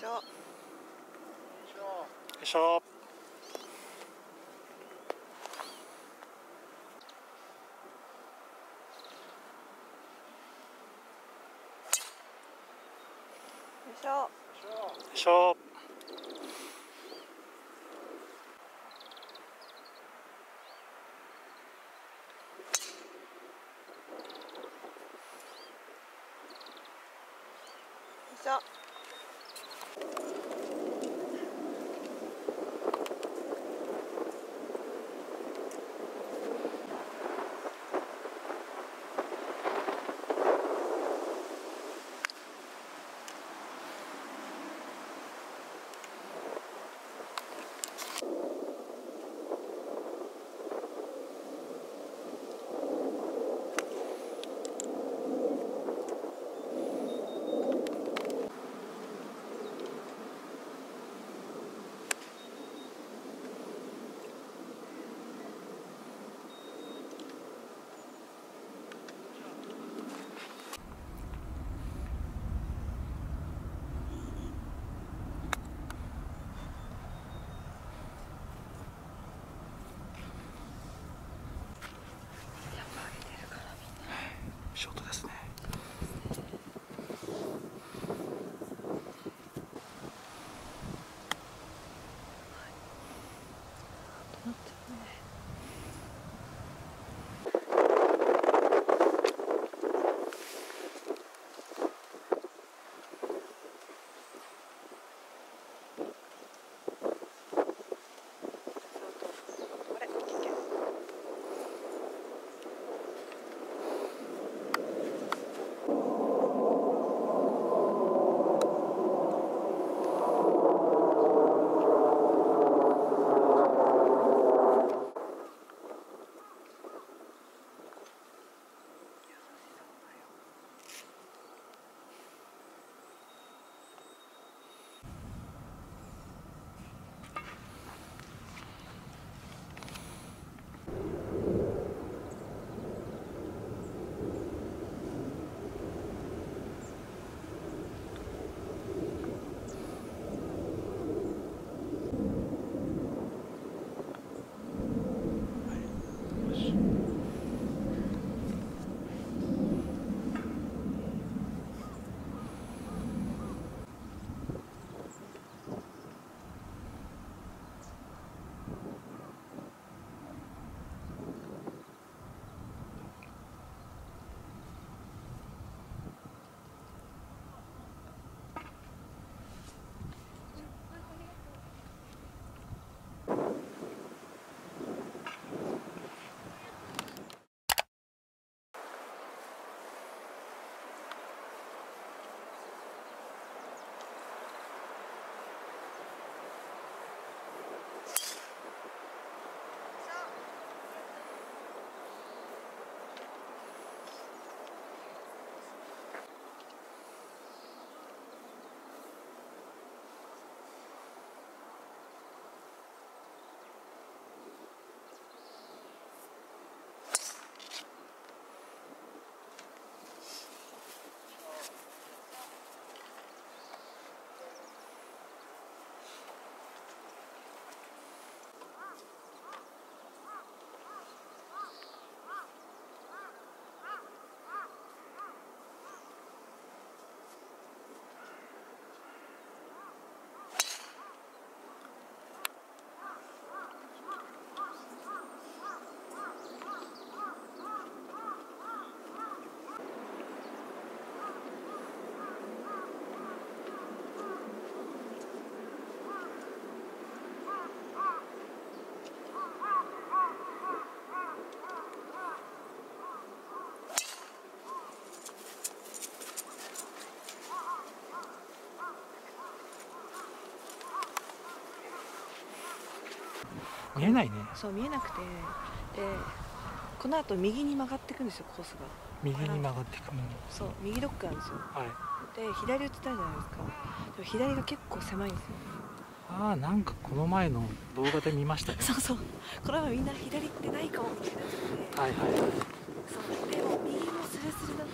しょ。よいしょ。見えないね。そう見えなくて、でこの後右に曲がっていくんですよ、コースが。右に曲がっていくもの。そう、右ドッグなんですよ。はい。で左打ってたじゃないですか。でも左が結構狭いんですよ。ああ、なんかこの前の動画で見ましたね。そうそう。この前みんな左ってないかもみたいな感じで。はいはいはい。そうでも右のスレスレだと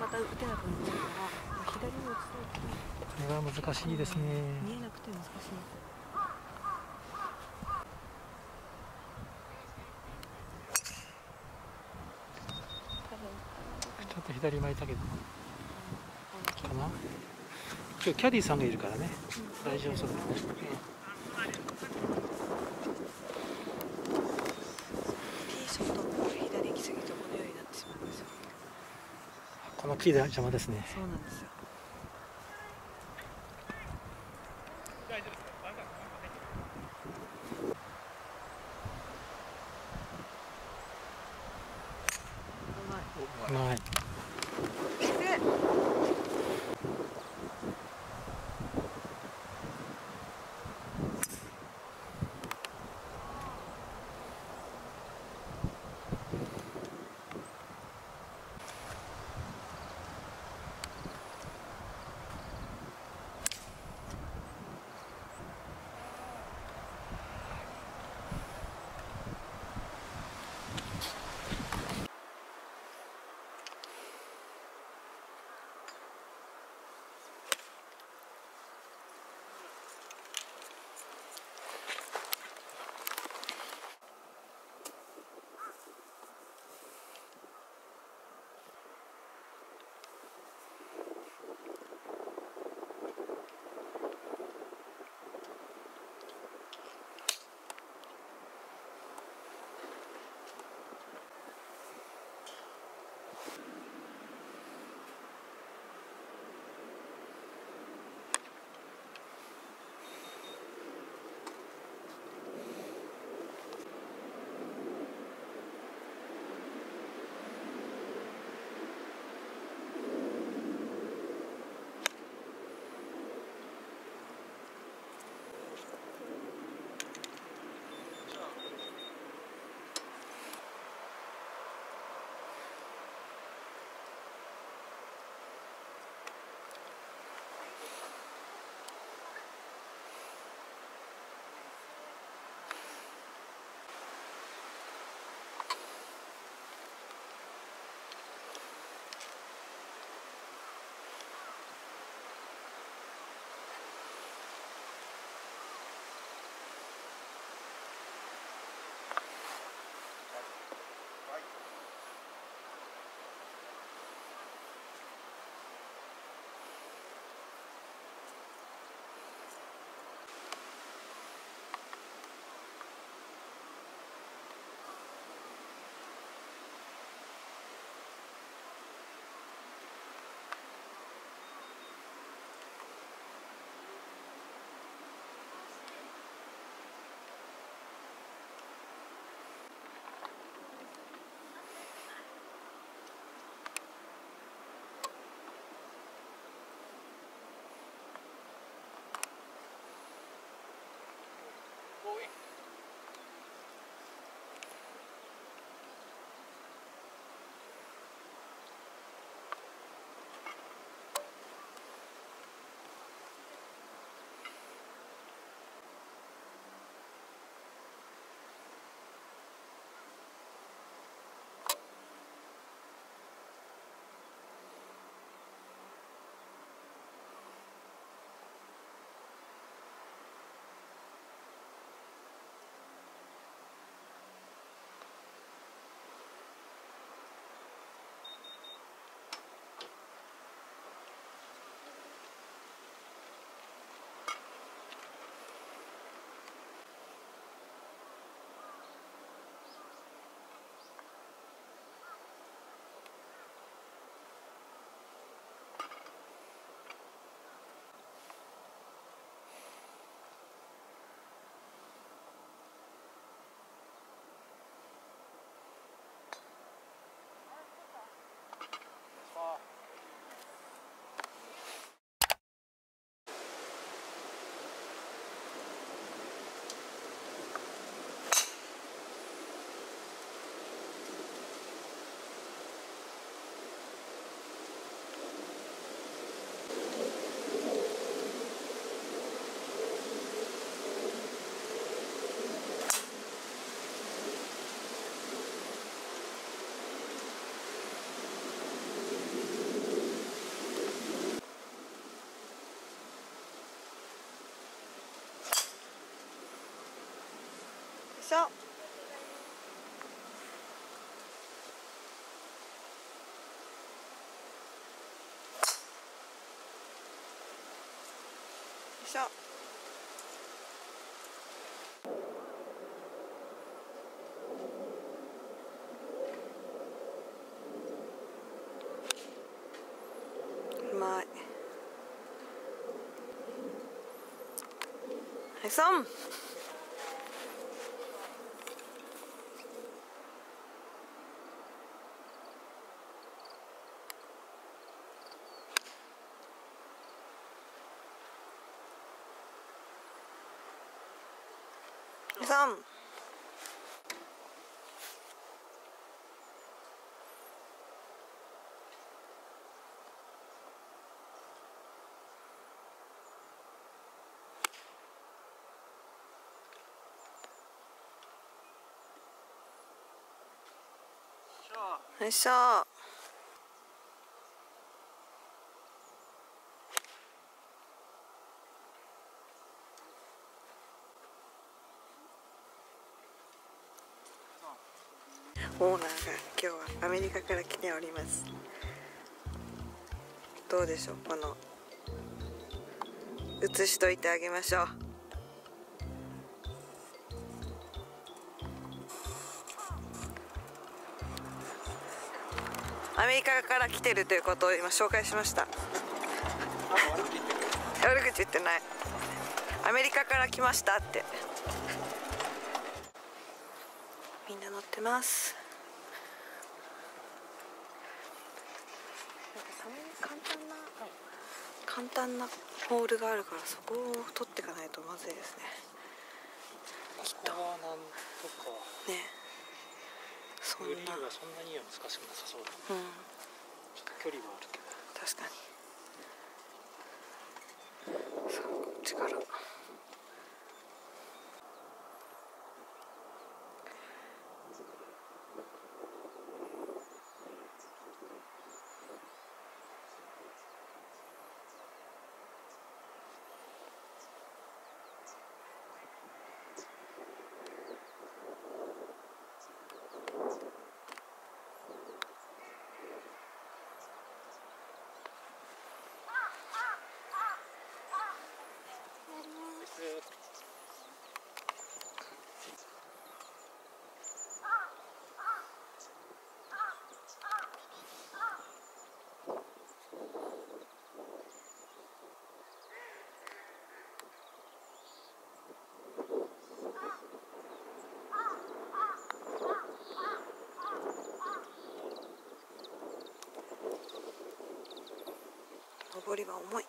また打てなくなっちゃうから。これは難しいですね。見えなくて難しい。ちょっと左巻いたけどかな。今日キャディーさんがいるからね、大丈夫そうですね。この木で邪魔ですね。そうなんですよ。ない。しょ。うまい。はい、さん。さん。よいしょ。オーナーが今日はアメリカから来ております。どうでしょう、この写しといてあげましょう。アメリカから来てるということを今紹介しました。悪口言ってない。アメリカから来ましたって。みんな乗ってます。簡単なホールがあるからそこを取っていかないとまずいですね。きっと。ね。そんなには難しくなさそうだ、うん、ちょっと距離はあるけど確かに。さあこっちから。登りは重い。ち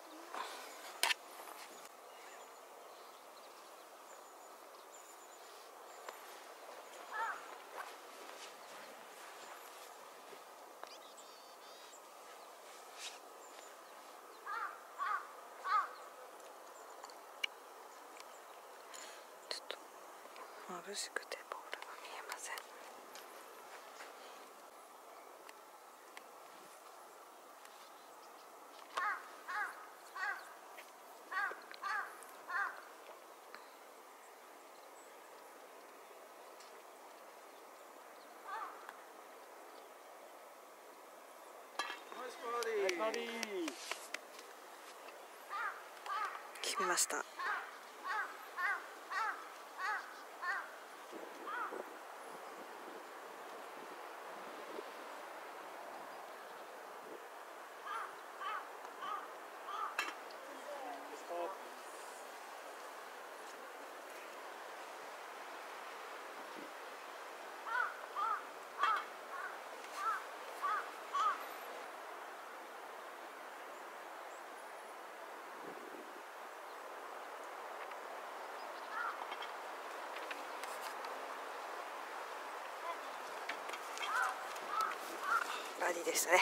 ょっと眩しくてボールが見えません。決めました。バーディーでしたね。